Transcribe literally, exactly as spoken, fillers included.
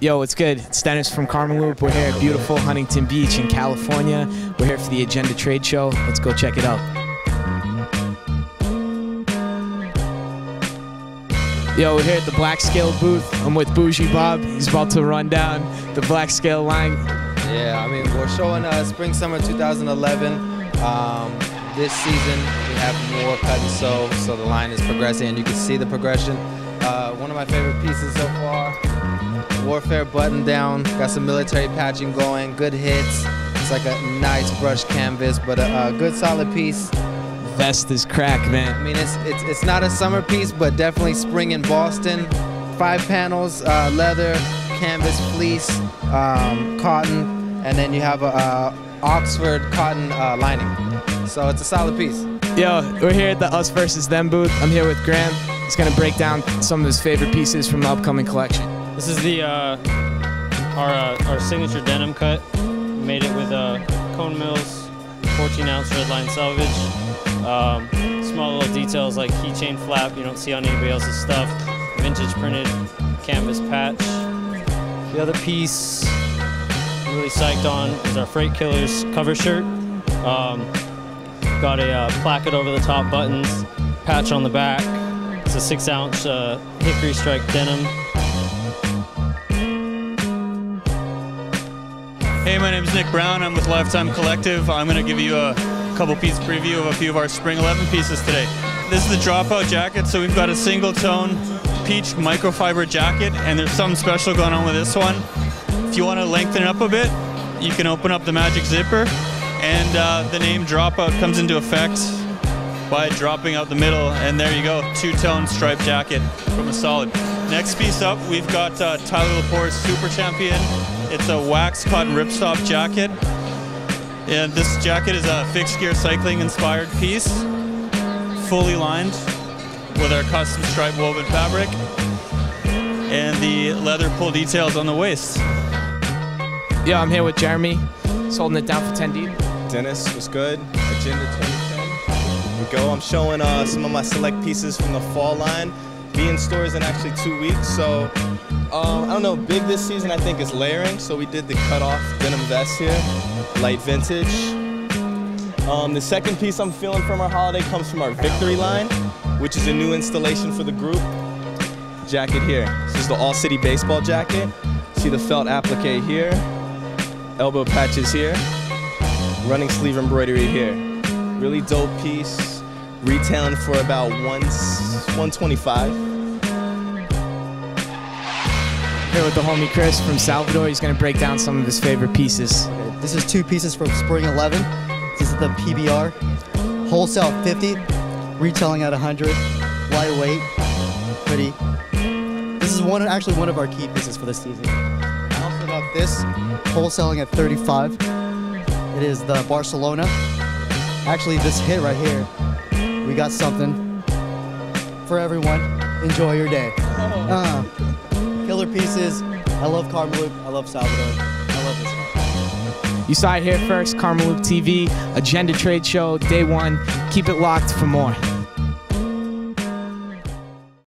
Yo, it's good. It's Dennis from Karmaloop. We're here at beautiful Huntington Beach in California. We're here for the Agenda trade show. Let's go check it out. Yo, we're here at the Black Scale booth. I'm with Bougie Bob. He's about to run down the Black Scale line. Yeah, I mean, we're showing uh, Spring Summer two thousand eleven. Um, this season, we have more cut and sew, so the line is progressing, and you can see the progression. Uh, one of my favorite pieces so far, Warfare button down, got some military patching going, good hits. It's like a nice brushed canvas, but a, a good solid piece. Vest is crack, man. I mean, it's, it's, it's not a summer piece, but definitely spring in Boston. Five panels, uh, leather, canvas, fleece, um, cotton, and then you have a uh, Oxford cotton uh, lining. So it's a solid piece. Yo, we're here at the Us versus Them booth. I'm here with Graham. He's gonna break down some of his favorite pieces from the upcoming collection. This is the uh, our uh, our signature denim cut. We made it with uh, Cone Mills fourteen ounce red line selvage. Um, small little details like keychain flap you don't see on anybody else's stuff. Vintage printed canvas patch. The other piece I'm really psyched on is our Freight Killers cover shirt. Um, got a uh, placket over the top buttons, patch on the back. It's a six ounce uh, hickory strike denim. Hey, my name is Nick Brown. I'm with Lifetime Collective. I'm going to give you a couple piece preview of a few of our Spring eleven pieces today. This is the Dropout jacket. So we've got a single tone peach microfiber jacket, and there's something special going on with this one. If you want to lengthen it up a bit, you can open up the magic zipper, and uh, the name Dropout comes into effect by dropping out the middle, and there you go, two-tone striped jacket from a solid. Next piece up, we've got uh, Tyler Lepore's Super Champion. It's a wax cotton ripstop jacket, and this jacket is a fixed gear cycling inspired piece, fully lined with our custom stripe woven fabric, and the leather pull details on the waist. Yeah, I'm here with Jeremy. He's holding it down for ten deep. Dennis, what's good? Agenda twenty ten. We go. I'm showing uh, some of my select pieces from the fall line. Be in stores in actually two weeks, so um, I don't know. Big this season, I think, is layering. So we did the cutoff denim vest here, light vintage. Um, the second piece I'm feeling from our holiday comes from our Victory line, which is a new installation for the group. Jacket here. This is the All City baseball jacket. See the felt applique here, elbow patches here, running sleeve embroidery here. Really dope piece, retailing for about one twenty-five. Here with the homie Chris from Salvador. He's gonna break down some of his favorite pieces. Okay, this is two pieces from Spring eleven. This is the P B R, wholesale fifty, retailing at one hundred, lightweight, pretty. This is one, actually one of our key pieces for this season. I also got this, wholesaling at thirty-five. It is the Barcelona. Actually, this hit right here, we got something for everyone. Enjoy your day. Uh, killer pieces. I love Karmaloop. I love Salvador. I love this one. You saw it here first. Karmaloop T V, Agenda Trade Show, day one. Keep it locked for more.